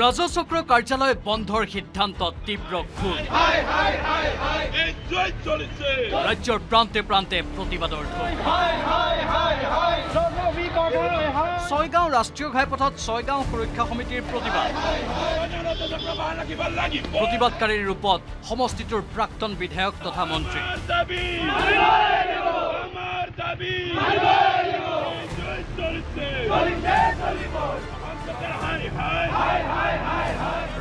ৰাজচক্ৰ কাৰ্যালয় বন্ধৰ সিদ্ধান্ত তীব্ৰ ক্ষোভ ৰাজ্যৰ প্ৰান্তে প্ৰান্তে প্ৰতিবাদৰ ছয়গাঁও ৰাষ্ট্ৰীয় ঘাইপথত ছয়গাঁও সুৰক্ষা সমিতিৰ প্ৰতিবাদকাৰীৰ ৰূপত সমষ্টিটোৰ প্ৰাক্তন বিধায়ক তথা মন্ত্ৰী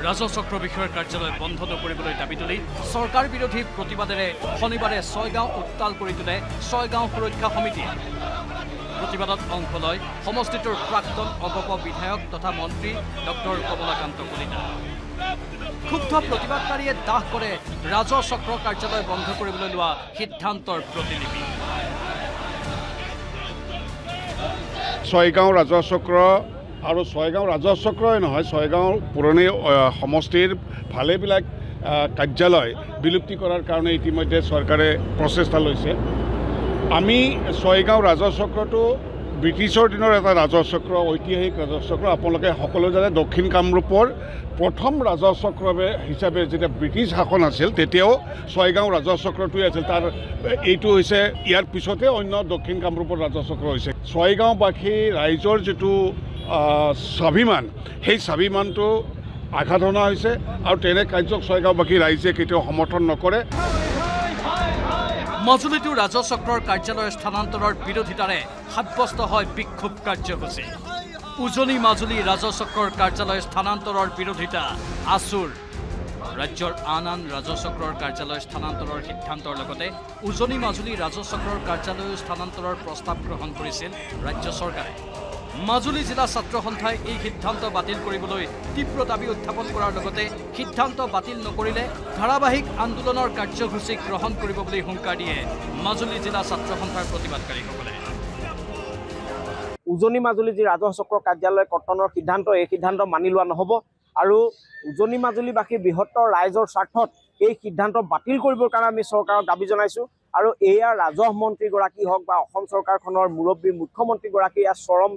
ৰাজচক্ৰ বিষয়ৰ কাৰ্যালয় বন্ধ নকৰিবলৈ দাবী তুলি চৰকাৰ বিৰোধী প্ৰতিবাদৰে শনিবাৰে ছয়গাঁও উত্তাল কৰি তোলে ছয়গাঁও সুৰক্ষা সমিতি প্ৰতিবাদত অংশ লয় সমষ্টিটোৰ প্ৰাক্তন অগপ বিধায়ক তথা মন্ত্ৰী ডক্টৰ কমলাকান্ত কলিতা ক্ষুব্ধ প্ৰতিবাদকাৰীয়ে দাহ কৰে ৰাজচক্ৰ কাৰ্যালয় বন্ধ কৰিবলৈ লোৱা সিদ্ধান্তৰ প্ৰতিলিপি ছয়গাঁও ৰাজচক্ৰ আৰু ছয়গাঁও ৰাজচক্ৰই নহয় ছয়গাঁও পুৰণি সমষ্টিৰ ভালেবিলাক কাৰ্যালয় বিলুপ্তি কৰাৰ কাৰণে ইতিমধ্যে চৰকাৰে প্ৰচেষ্টা লৈছে আমি ছয়গাঁও ৰাজচক্ৰটো ব্ৰিটিছৰ দিনৰ এটা ৰাজচক্ৰ ঐতিহাসিক ৰাজচক্ৰ আপোনালোকে সকলোৱে জানে দক্ষিণ কামৰূপৰ প্ৰথম ৰাজচক্ৰ হিচাপে যেতিয়া ব্ৰিটিছ শাসন আছিল তেতিয়াও ছয়গাঁও ৰাজচক্ৰটোৱে আছিল তাৰ এইটো হৈছে ইয়াৰ পিছতে অন্য দক্ষিণ কামৰূপৰ ৰাজচক্ৰ হৈছে ছয়গাঁওবাসী ৰাইজৰ যিটো স্বাভিমান সেই স্বাভিমানটো আঘাত অনা হৈছে আৰু তেনে কাৰ্যক ছয়গাঁওবাসী ৰাইজে কেতিয়াও সমৰ্থন নকৰে মাজুলীটো ৰাজচক্ৰৰ কাৰ্যালয় স্থানান্তৰৰ বিৰোধিতাৰে সাব্যস্ত হয় বিক্ষোভ কাৰ্যসূচী উজনি মাজুলী ৰাজচক্ৰৰ কাৰ্যালয় স্থানান্তৰৰ বিৰোধিতা আচুৰ ৰাজ্যৰ আন আন ৰাজচক্ৰৰ কাৰ্যালয় স্থানান্তৰৰ সিদ্ধান্তৰ লগতে উজনি মাজুলী ৰাজচক্ৰৰ কাৰ্যালয় স্থানান্তৰৰ প্ৰস্তাৱ গ্ৰহণ কৰিছিল ৰাজ্য চৰকাৰে মাজুলী জিলা ছাত্ৰ সন্থাই এই সিদ্ধান্ত বাতিল কৰিবলৈ তীব্ৰ দাবী উত্থাপন কৰাৰ লগতে সিদ্ধান্ত বাতিল নকৰিলে ধাৰাবাহিক আন্দোলনৰ কাৰ্যসূচী গ্ৰহণ কৰিব বুলি হুংকাৰ দিয়ে মাজুলী জিলা ছাত্ৰ সন্থাৰ প্ৰতিবাদকাৰীসকলে উজনি মাজুলী যি ৰাজচক্ৰ কাৰ্যালয় কৰ্তনৰ সিদ্ধান্ত এই সিদ্ধান্ত মানি লোৱা নহ'ব আৰু উজনি মাজুলীবাসী বৃহত্তৰ ৰাইজৰ স্বাৰ্থত এই সিদ্ধান্ত বাতিল কৰিবৰ কাৰণে আমি চৰকাৰক দাবী জনাইছোঁ আৰু এয়া ৰাজহ মন্ত্ৰীগৰাকী হওক বা অসম চৰকাৰখনৰ মুৰব্বী মুখ্যমন্ত্ৰীগৰাকী ইয়াৰ চৰম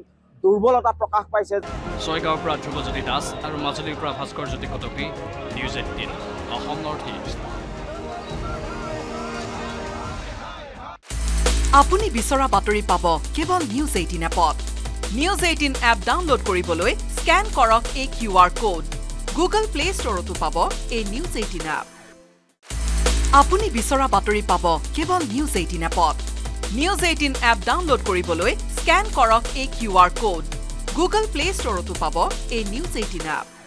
দুৰ্বলতা প্ৰকাশ পাইছে ছয়গাঁৱৰ পৰা ধ্ৰুৱজ্যোতি দাস আৰু মাজুলীৰ পৰা Bhaskarjyoti Kataki News ১৮ Assam north east আপুনি বিচৰা বাতৰি পাব কেৱল নিউজ ১৮ এপত নিউজ ১৮ এপ ডাউনলোড কৰিবলৈ স্কেন কৰক এই কিউআৰ কোড গুগল প্লে ষ্টৰতো পাব এই নিউজ ১৮ এপ আপুনি বিচৰা বাতৰি পাব কেৱল নিউজ ১৮ এপত নিউজ ১৮ এপ ডাউনলোড কৰিবলৈ স্কেন কৰক এই কিউআৰ কোড গুগল প্লে ষ্টৰতো পাব এই নিউজ ১৮ এপ